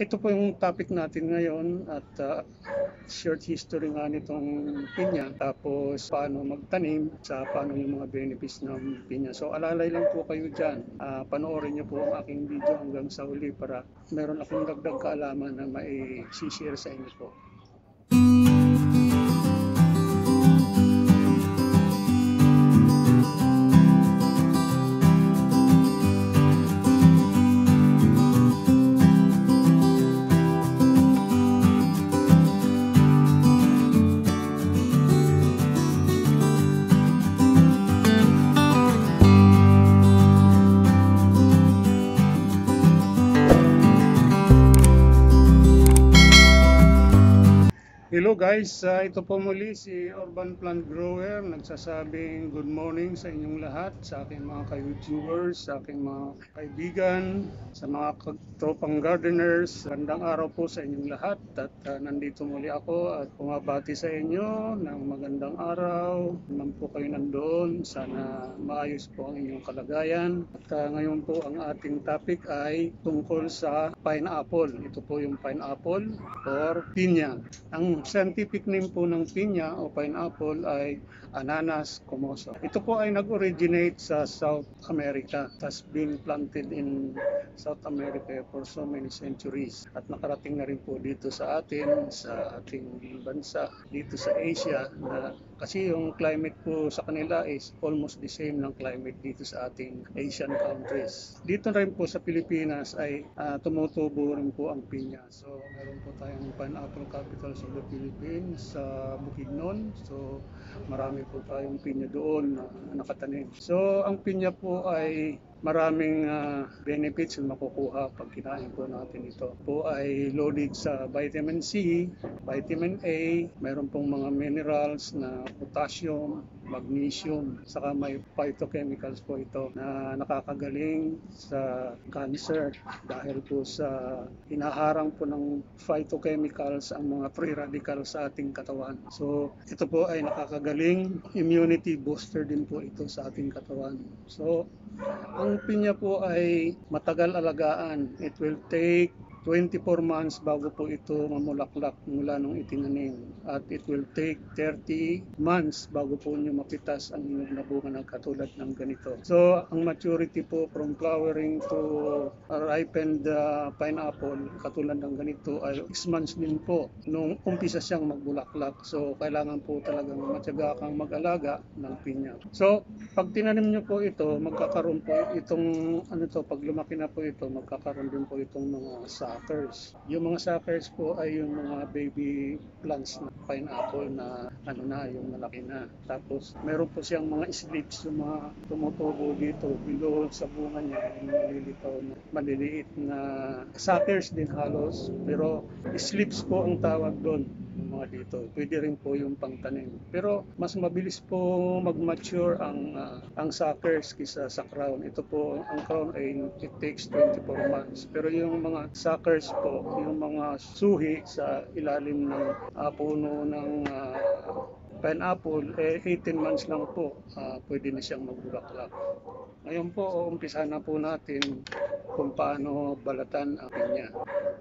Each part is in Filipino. Ito po yung topic natin ngayon at short history nga nitong pinya, tapos paano magtanim, sa paano yung mga benefits ng pinya. So alalay lang po kayo dyan, panoorin nyo po ang aking video hanggang sa huli para meron akong dagdag kaalaman na mai-share sa inyo po. Hello guys, ito po muli si Urban Plant Grower, nagsasabing good morning sa inyong lahat, sa aking mga ka-youtubers, sa aking mga kaibigan, sa mga tropang gardeners. Magandang araw po sa inyong lahat at nandito muli ako at pumabati sa inyo ng magandang araw. Naman po kayo nandoon, sana maayos po ang inyong kalagayan. At ngayon po ang ating topic ay tungkol sa pineapple. Ito po yung pineapple or pinya. Ang scientific name po ng pinya o pineapple ay ananas comosus. Ito po ay nag-originate sa South America, has been planted in South America for so many centuries. At nakarating na rin po dito sa atin, sa ating bansa, dito sa Asia, na kasi yung climate po sa kanila is almost the same ng climate dito sa ating Asian countries. Dito rin po sa Pilipinas ay tumutubo rin po ang pinya. So meron po tayong pineapple capital sa Philippines, sa Bukidnon. So marami po tayong pinya doon na nakatanim. So ang pinya po ay maraming benefits yung makukuha pag kinain po natin. Ito po ay loaded sa vitamin C, vitamin A, mayroon pong mga minerals na potassium, magnesium, saka may phytochemicals po ito na nakakagaling sa cancer dahil po sa hinaharang po ng phytochemicals ang mga free radicals sa ating katawan. So ito po ay nakakagaling, immunity booster din po ito sa ating katawan. So ang pinya po ay matagal alagaan. It will take 24 months bago po ito mamulaklak mula nung itinanim. At it will take 30 months bago po nyo mapitas ang inyong nabunga ng katulad ng ganito. So, ang maturity po from flowering to ripened pineapple, katulad ng ganito, ay 6 months din po nung umpisa siyang magbulaklak. So, kailangan po talagang matyaga kang mag-alaga ng pinya. So, pag tinanim nyo po ito, magkakaroon po itong, pag lumaki na po ito, magkakaroon din po itong mga suckers. Yung mga suckers po ay yung mga baby plants na pineapple na yung malaki na. Tapos meron po siyang mga slips, yung mga tumutubo dito below sa bunga niya, yung malilitaw na maliliit na suckers din halos, pero slips po ang tawag doon. Mga dito, pwede rin po yung pangtanim. Pero mas mabilis po mag-mature ang suckers kaysa sa crown. Ito po, ang crown ay it takes 24 months. Pero yung mga suckers po, yung mga suhi sa ilalim ng puno ng pineapple, eh 18 months lang po pwede na siyang magbulaklak. Ngayon po, umpisa na po natin kung paano balatan ang pinya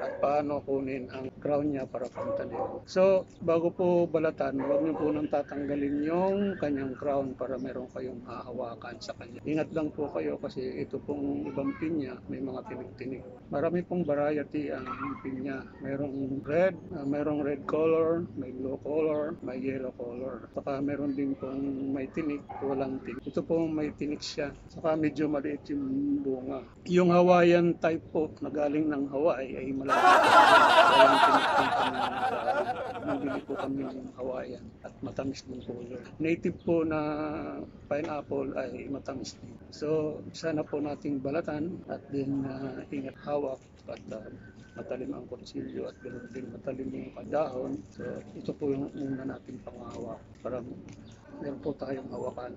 at paano kunin ang crown niya para pangtanim. So, bago po balatan, huwag niyo po nang tatanggalin yung kanyang crown para meron kayong hahawakan sa kanya. Ingat lang po kayo kasi ito pong ibang pinya, may mga tinik-tinik. Marami pong variety ang pinya. Merong red color, may blue color, may yellow color. Saka meron din pong may tinik, walang tinik. Ito pong may tinik siya. Saka medyo maliit yung bunga. Yung Hawaiian type po na galing ng Hawaii ay malaki. Walang tinik nabili po kami ng Hawaiian at matamis din po. Native po na pineapple ay matamis din. So sana po nating balatan at din ingat hawak at matalim ang konsilyo at ganoon din matalim yung dahon. So ito po yung una nating pangahawa para meron po tayong hawakan.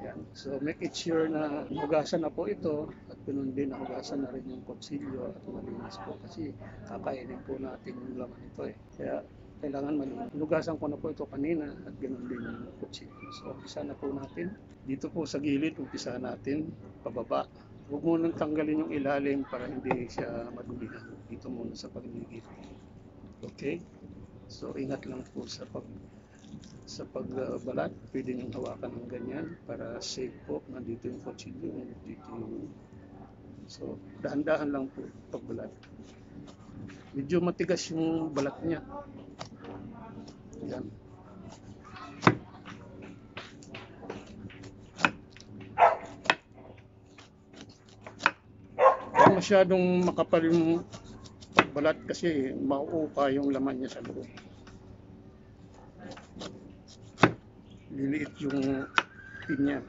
Yan. So make it sure na hugasan na po ito at ganoon din hugasan na rin yung konsilyo at malinis po kasi kakainin po natin yung laman ito eh. Kaya kailangan malinis. Hugasan ko na po ito kanina at ganoon din yung konsilyo. So umpisa na po natin. Dito po sa gilid, umpisa natin pababa. Huwag munang tanggalin yung ilalim para hindi siya madumihan. Dito muna sa paligid. Okay? So, ingat lang po sa pagbalat. Pwede niyong hawakan ng ganyan para safe po. Nandito yung kutsilyo, nandito yung... So, dahan-dahan lang po pagbalat. Medyo matigas yung balat niya. Ayan. Masyadong makapal yung balat kasi mauupa yung laman niya sa loob. Liliit yung pinya.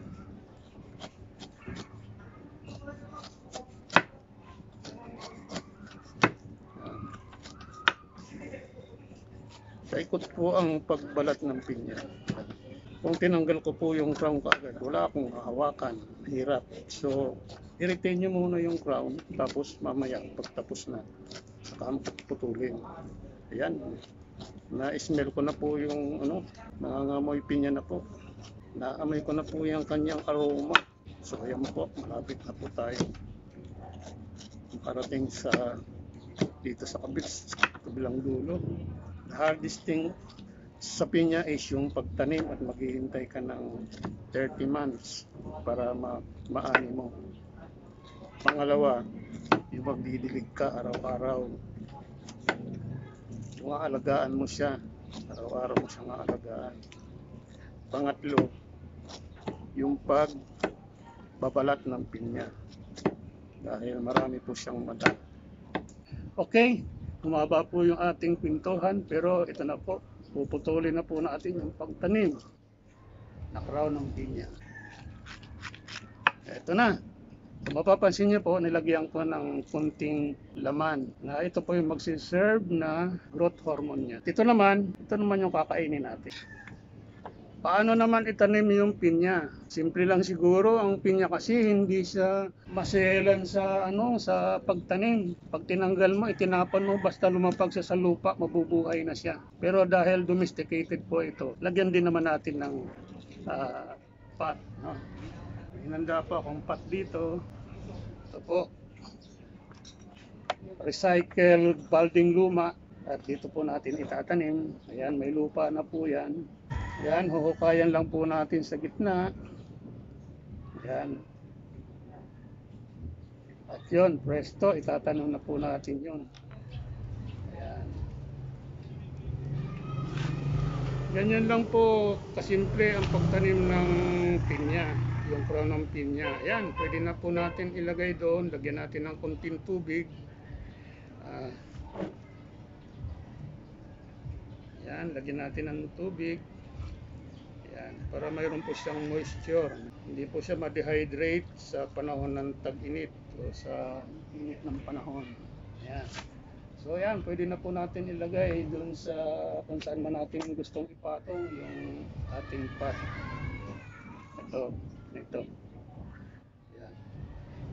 Saikot po ang pagbalat ng pinya. Kung tinanggal ko po yung crown kaagad, wala akong hawakan, hirap. So, i-retain nyo muna yung crown, tapos mamaya pagtapos na, saka putulin. Ayan, na-smell ko na po yung ano, nangangamoy pinya na po. Naamoy ko na po yung kanyang aroma. So ayan po, malapit na po tayo. Makarating sa, dito sa kabilang dulo. The hardest thing sa pinya is yung pagtanim at maghihintay ka ng 30 months para maani mo. Pangalawa, yung magdidilig ka araw-araw. Yung aalagaan mo siya, araw-araw mo siyang aalagaan. Pangatlo, yung pagbabalat ng pinya. Dahil marami po siyang mata. Okay, humaba po yung ating pintuhan pero ito na po. Puputulin na po natin yung pagtanim na crown ng pinya. Ito na. Kung mapapansin niyo po, nilagyan ko ng kunting laman na ito po yung magsiserve na growth hormone niya. Ito naman yung kakainin natin. Paano naman itanim yung pinya? Simple lang siguro, ang pinya kasi hindi siya maselan sa ano sa pagtanim. Pag tinanggal mo, itinapon mo, basta lumapag siya sa lupa, mabubuhay na siya. Pero dahil domesticated po ito, lagyan din naman natin ng pot. No? Hinanda po akong pot dito. Ito po. Recycled balding luma. At dito po natin itatanim. Ayan, may lupa na po yan. Ayan, huhukayan lang po natin sa gitna. Ayan. At yun, presto, itatanim na po natin yun. Ayan. Ganyan lang po kasimple ang pagtanim ng pinya. Yung crown ng pinya. Ayan, pwede na po natin ilagay doon. Lagyan natin ng konting tubig. Ayan, lagyan natin ng tubig. Ayan, para mayroon po siyang moisture. Hindi po siya ma-dehydrate sa panahon ng tag-init o sa init ng panahon. Ayan. So ayan, pwede na po natin ilagay doon sa kung saan man natin gustong ipatong yung ating pot. Ito. Ito. Ayan.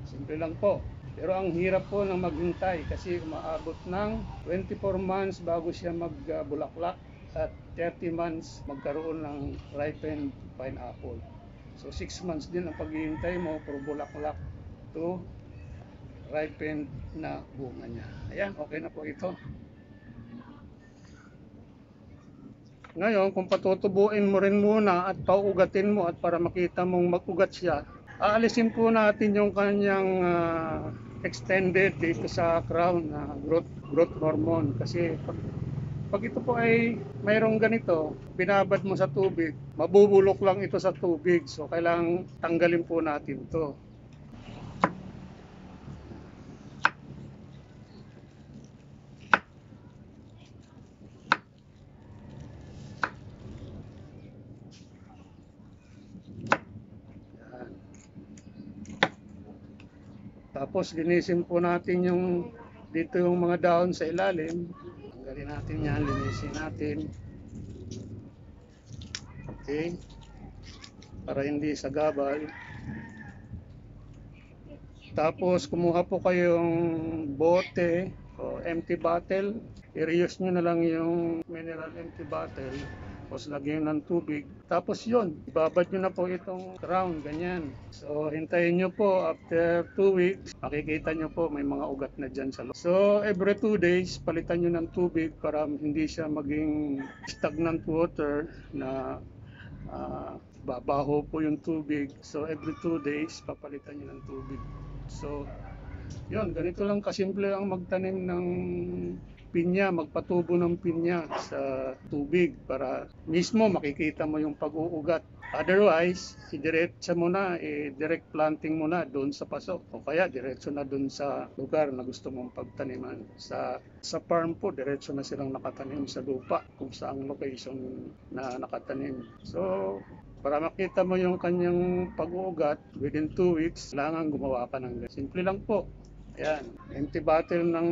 Simple lang po. Pero ang hirap po ng maghintay kasi umaabot ng 24 months bago siya magbulaklak at 30 months magkaroon ng ripened pineapple. So 6 months din ang paghihintay mo pero bulaklak to ripened na bunga niya. Ayan, okay na po ito. Ngayon, kung patutubuin mo rin muna at pauugatin mo at para makita mong mag-ugat siya, aalisin po natin yung kanyang extended dito sa crown na growth hormone. Kasi pag ito po ay mayroong ganito, binabad mo sa tubig, mabubulok lang ito sa tubig. So, kailangang tanggalin po natin to. Tapos linisin po natin yung dito yung mga dahon sa ilalim. Tanggalin natin yan, linisin natin. Okay. Para hindi sagabal. Tapos kumuha po kayong bote o empty bottle. I-reuse nyo na lang yung mineral empty bottle. tapos lagyan ng tubig. Tapos yun, ibabad nyo na po itong crown, ganyan. So hintayin nyo po after 2 weeks, makikita nyo po may mga ugat na dyan sa loob. So every 2 days, palitan nyo ng tubig para hindi siya maging stagnant water na babaho po yung tubig. So every 2 days, papalitan nyo ng tubig. So yun, ganito lang kasimple ang magtanim ng pinya, magpatubo ng pinya sa tubig para mismo makikita mo yung pag-uugat. Otherwise, idiretso mo na, direct planting mo na doon sa paso. O kaya diretso na doon sa lugar na gusto mong pagtaniman. Sa farm po, diretso na silang nakatanim sa lupa kung saang location na nakatanim. So, para makita mo yung kanyang pag-uugat, within 2 weeks, kailangan gumawa ka ng ganyan. Simple lang po. Ayan, empty bottle ng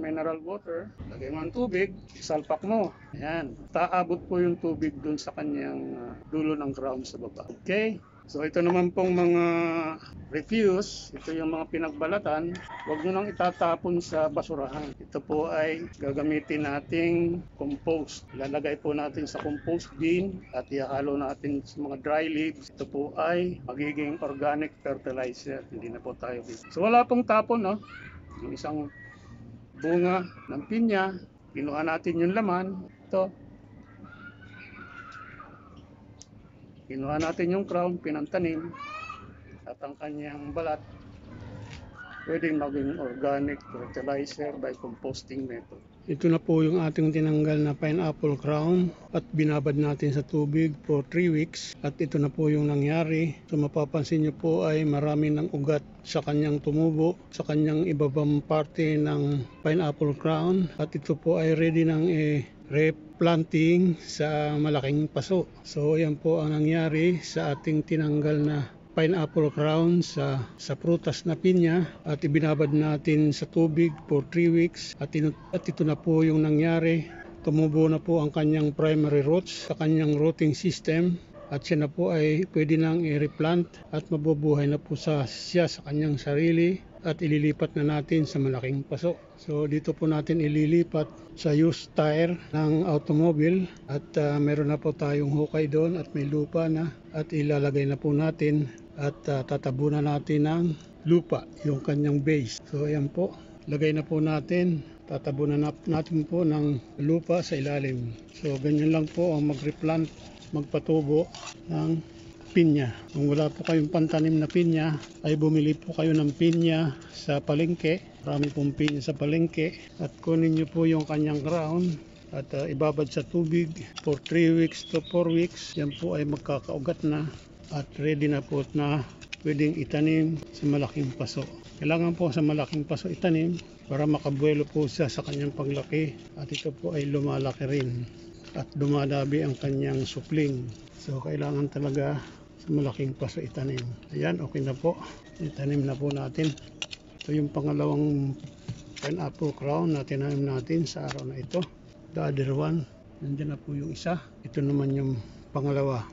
mineral water, lagay mo ng tubig, salpak mo. Ayan, taabot po yung tubig dun sa kanyang dulo ng ground sa baba. Okay, so ito naman pong mga refuse, ito yung mga pinagbalatan. Huwag nyo nang itatapon sa basurahan. Ito po ay gagamitin nating compost. Lalagay po natin sa compost bin at ihalo natin sa mga dry leaves. Ito po ay magiging organic fertilizer. Hindi na po tayo busy. So wala pong tapon, no? Yung isang bunga ng pinya, pinuha natin yung laman. Ito. Kinuha natin yung crown, pinantanim, at ang kanyang balat pwedeng maging organic fertilizer by composting method. Ito na po yung ating tinanggal na pineapple crown at binabad natin sa tubig for 3 weeks at ito na po yung nangyari. So mapapansin nyo po ay marami ng ugat sa kanyang tumubo, sa kanyang ibabang parte ng pineapple crown at ito po ay ready ng replanting sa malaking paso. So yan po ang nangyari sa ating tinanggal na pineapple crown sa prutas na pinya at ibinabad natin sa tubig for 3 weeks at ito na po yung nangyari. Tumubo na po ang kanyang primary roots sa kanyang rooting system at siya na po ay pwede nang i-replant at mabubuhay na po siya sa kanyang sarili at ililipat na natin sa malaking paso. So dito po natin ililipat sa used tire ng automobile at meron na po tayong hukay doon at may lupa na at ilalagay na po natin at tatabunan natin ng lupa, yung kanyang base. So ayan po, lagay na po natin, tatabunan natin po ng lupa sa ilalim. So ganyan lang po ang mag-replant, magpatubo ng pinya. Kung wala po kayong pantanim na pinya, ay bumili po kayo ng pinya sa palengke. Marami pong pinya sa palengke. At kunin nyo po yung kanyang ground at ibabad sa tubig for 3 weeks to 4 weeks. Yan po ay magkakaugat na at ready na po na pwedeng itanim sa malaking paso. Kailangan po sa malaking paso itanim para makabuelo po siya sa kanyang paglaki at ito po ay lumalaki rin at dumadabi ang kanyang supling. So kailangan talaga sa malaking paso itanim. Ayan, okay na po. Itanim na po natin. Ito yung pangalawang pineapple crown na tinanim natin sa araw na ito. The other one, nandiyan na po yung isa. Ito naman yung pangalawa.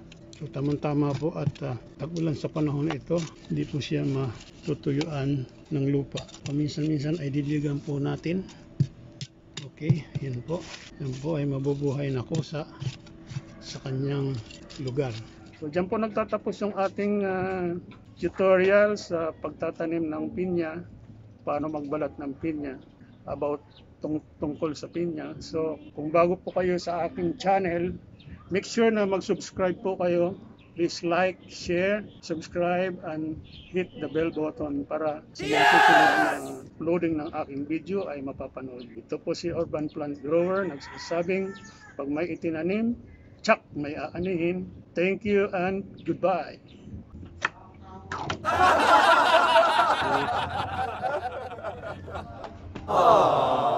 So tamang-tama po at tag-ulan sa panahon na ito, hindi po siya matutuyuan ng lupa. Paminsan-minsan ay didiligan po natin. Okay, yan po. Yan po ay mabubuhay na kusa sa kanyang lugar. So diyan po nagtatapos yung ating tutorial sa pagtatanim ng pinya, paano magbalat ng pinya, about tungkol sa pinya. So kung bago po kayo sa aking channel, make sure na mag-subscribe po kayo. Please like, share, subscribe, and hit the bell button para sa susunod na uploading ng aking video ay mapapanood. Ito po si Urban Plant Grower, nagsasabing pag may itinanim, tsak, may aanihin. Thank you and goodbye. Aww.